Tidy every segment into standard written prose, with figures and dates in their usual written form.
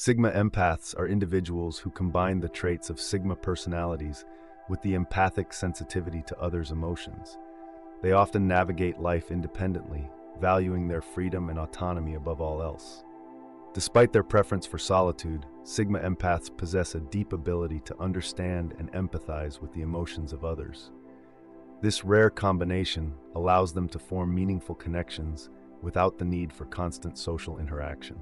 Sigma empaths are individuals who combine the traits of Sigma personalities with the empathic sensitivity to others' emotions. They often navigate life independently, valuing their freedom and autonomy above all else. Despite their preference for solitude, Sigma empaths possess a deep ability to understand and empathize with the emotions of others. This rare combination allows them to form meaningful connections without the need for constant social interaction.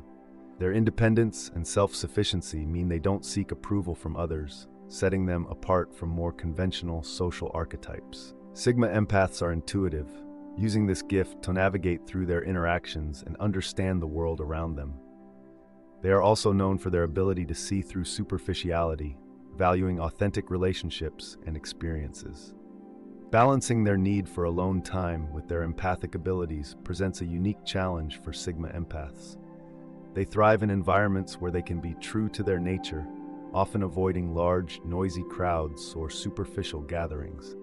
Their independence and self-sufficiency mean they don't seek approval from others, setting them apart from more conventional social archetypes. Sigma empaths are intuitive, using this gift to navigate through their interactions and understand the world around them. They are also known for their ability to see through superficiality, valuing authentic relationships and experiences. Balancing their need for alone time with their empathic abilities presents a unique challenge for Sigma empaths. They thrive in environments where they can be true to their nature, often avoiding large, noisy crowds or superficial gatherings.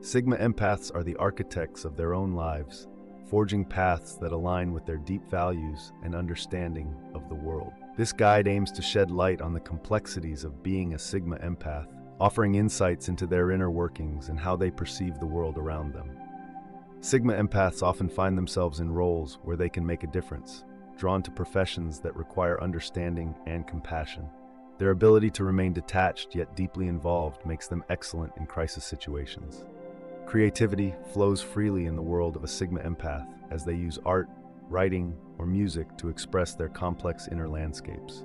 Sigma empaths are the architects of their own lives, forging paths that align with their deep values and understanding of the world. This guide aims to shed light on the complexities of being a Sigma empath, offering insights into their inner workings and how they perceive the world around them. Sigma empaths often find themselves in roles where they can make a difference, drawn to professions that require understanding and compassion. Their ability to remain detached yet deeply involved makes them excellent in crisis situations. Creativity flows freely in the world of a Sigma empath as they use art, writing, or music to express their complex inner landscapes.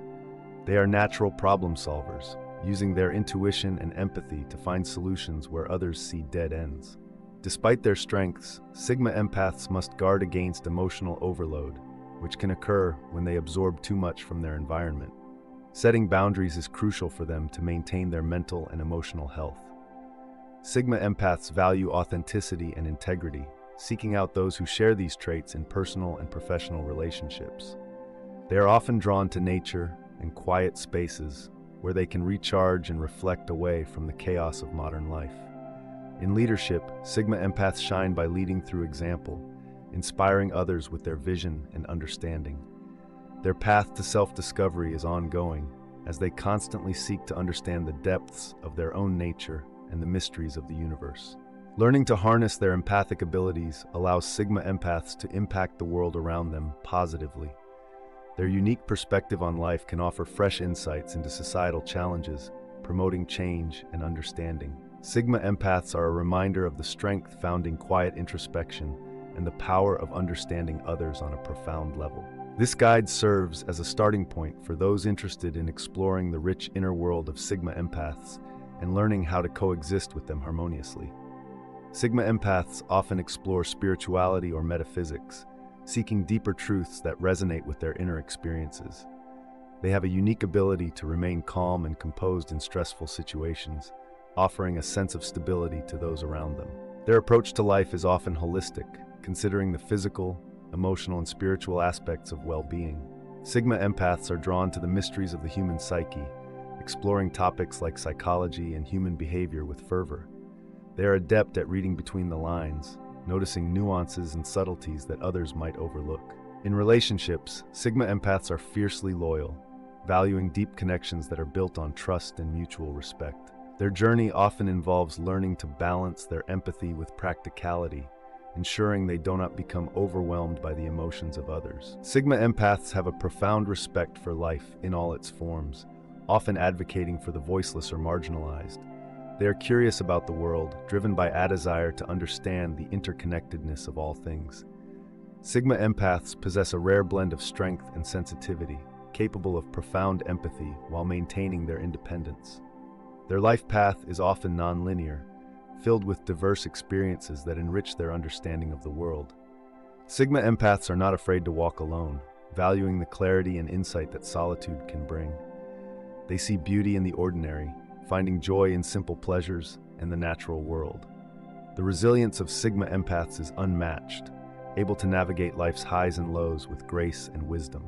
They are natural problem solvers, using their intuition and empathy to find solutions where others see dead ends. Despite their strengths, Sigma empaths must guard against emotional overload, which can occur when they absorb too much from their environment. Setting boundaries is crucial for them to maintain their mental and emotional health. Sigma empaths value authenticity and integrity, seeking out those who share these traits in personal and professional relationships. They are often drawn to nature and quiet spaces where they can recharge and reflect away from the chaos of modern life. In leadership, Sigma empaths shine by leading through example, inspiring others with their vision and understanding. Their path to self-discovery is ongoing, as they constantly seek to understand the depths of their own nature and the mysteries of the universe. Learning to harness their empathic abilities allows Sigma empaths to impact the world around them positively. Their unique perspective on life can offer fresh insights into societal challenges, promoting change and understanding. Sigma empaths are a reminder of the strength found in quiet introspection and the power of understanding others on a profound level. This guide serves as a starting point for those interested in exploring the rich inner world of Sigma empaths and learning how to coexist with them harmoniously. Sigma empaths often explore spirituality or metaphysics, seeking deeper truths that resonate with their inner experiences. They have a unique ability to remain calm and composed in stressful situations, offering a sense of stability to those around them. Their approach to life is often holistic, considering the physical, emotional, and spiritual aspects of well-being. Sigma empaths are drawn to the mysteries of the human psyche, exploring topics like psychology and human behavior with fervor. They are adept at reading between the lines, noticing nuances and subtleties that others might overlook. In relationships, Sigma empaths are fiercely loyal, valuing deep connections that are built on trust and mutual respect. Their journey often involves learning to balance their empathy with practicality, ensuring they do not become overwhelmed by the emotions of others. Sigma empaths have a profound respect for life in all its forms, often advocating for the voiceless or marginalized. They are curious about the world, driven by a desire to understand the interconnectedness of all things. Sigma empaths possess a rare blend of strength and sensitivity, capable of profound empathy while maintaining their independence. Their life path is often non-linear, filled with diverse experiences that enrich their understanding of the world. Sigma empaths are not afraid to walk alone, valuing the clarity and insight that solitude can bring. They see beauty in the ordinary, finding joy in simple pleasures and the natural world. The resilience of Sigma empaths is unmatched, able to navigate life's highs and lows with grace and wisdom.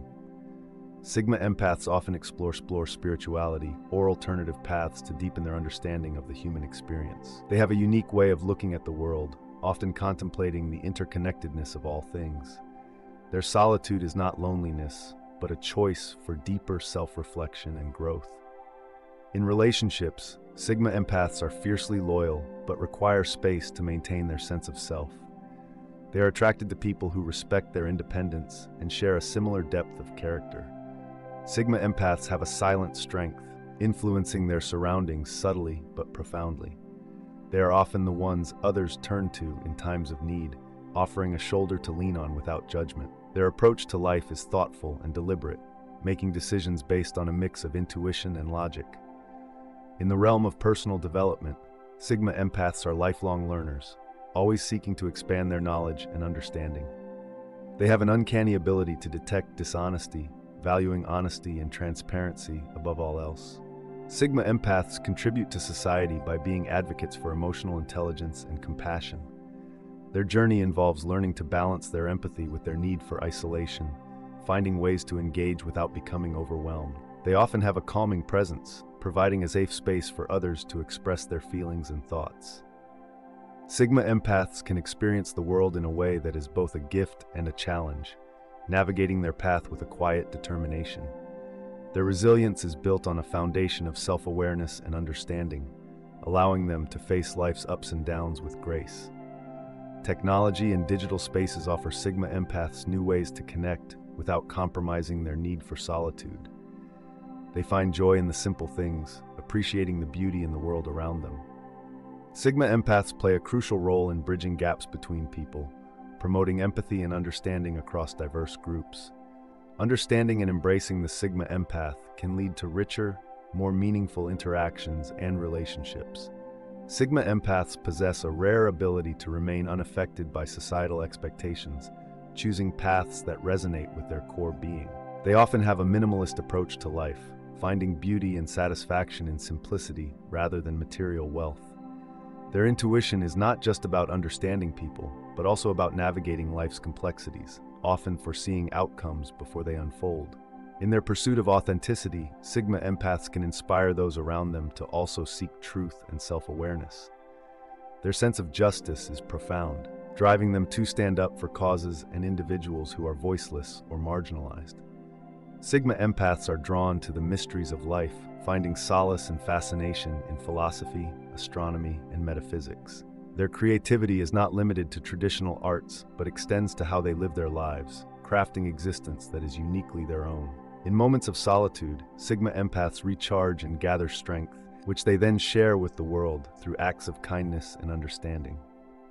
Sigma empaths often explore spirituality or alternative paths to deepen their understanding of the human experience. They have a unique way of looking at the world, often contemplating the interconnectedness of all things. Their solitude is not loneliness, but a choice for deeper self-reflection and growth. In relationships, Sigma empaths are fiercely loyal, but require space to maintain their sense of self. They are attracted to people who respect their independence and share a similar depth of character. Sigma empaths have a silent strength, influencing their surroundings subtly but profoundly. They are often the ones others turn to in times of need, offering a shoulder to lean on without judgment. Their approach to life is thoughtful and deliberate, making decisions based on a mix of intuition and logic. In the realm of personal development, Sigma empaths are lifelong learners, always seeking to expand their knowledge and understanding. They have an uncanny ability to detect dishonesty, valuing honesty and transparency above all else. Sigma empaths contribute to society by being advocates for emotional intelligence and compassion. Their journey involves learning to balance their empathy with their need for isolation, finding ways to engage without becoming overwhelmed. They often have a calming presence, providing a safe space for others to express their feelings and thoughts. Sigma empaths can experience the world in a way that is both a gift and a challenge, navigating their path with a quiet determination. Their resilience is built on a foundation of self-awareness and understanding, allowing them to face life's ups and downs with grace. Technology and digital spaces offer Sigma empaths new ways to connect without compromising their need for solitude. They find joy in the simple things, appreciating the beauty in the world around them. Sigma empaths play a crucial role in bridging gaps between people, promoting empathy and understanding across diverse groups. Understanding and embracing the Sigma empath can lead to richer, more meaningful interactions and relationships. Sigma empaths possess a rare ability to remain unaffected by societal expectations, choosing paths that resonate with their core being. They often have a minimalist approach to life, finding beauty and satisfaction in simplicity rather than material wealth. Their intuition is not just about understanding people, but also about navigating life's complexities, often foreseeing outcomes before they unfold. In their pursuit of authenticity, Sigma empaths can inspire those around them to also seek truth and self-awareness. Their sense of justice is profound, driving them to stand up for causes and individuals who are voiceless or marginalized. Sigma empaths are drawn to the mysteries of life, finding solace and fascination in philosophy, astronomy, and metaphysics. Their creativity is not limited to traditional arts, but extends to how they live their lives, crafting existence that is uniquely their own. In moments of solitude, Sigma empaths recharge and gather strength, which they then share with the world through acts of kindness and understanding.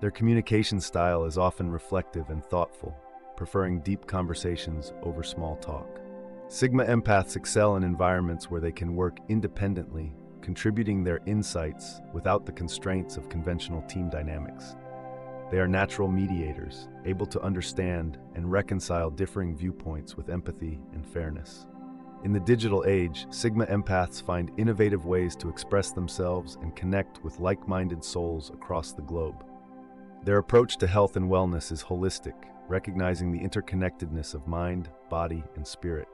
Their communication style is often reflective and thoughtful, preferring deep conversations over small talk. Sigma empaths excel in environments where they can work independently, contributing their insights without the constraints of conventional team dynamics. They are natural mediators, able to understand and reconcile differing viewpoints with empathy and fairness. In the digital age, Sigma empaths find innovative ways to express themselves and connect with like-minded souls across the globe. Their approach to health and wellness is holistic, recognizing the interconnectedness of mind, body, and spirit.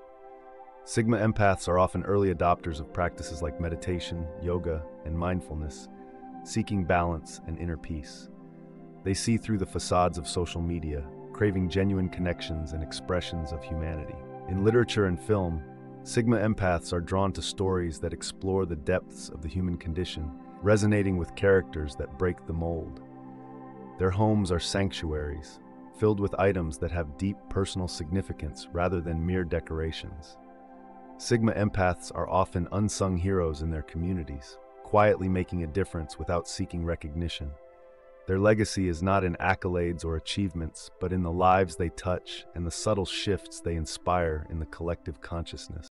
Sigma empaths are often early adopters of practices like meditation, yoga, and mindfulness, seeking balance and inner peace. They see through the facades of social media, craving genuine connections and expressions of humanity. In literature and film, Sigma empaths are drawn to stories that explore the depths of the human condition, resonating with characters that break the mold. Their homes are sanctuaries, filled with items that have deep personal significance rather than mere decorations. Sigma empaths are often unsung heroes in their communities, quietly making a difference without seeking recognition. Their legacy is not in accolades or achievements, but in the lives they touch and the subtle shifts they inspire in the collective consciousness.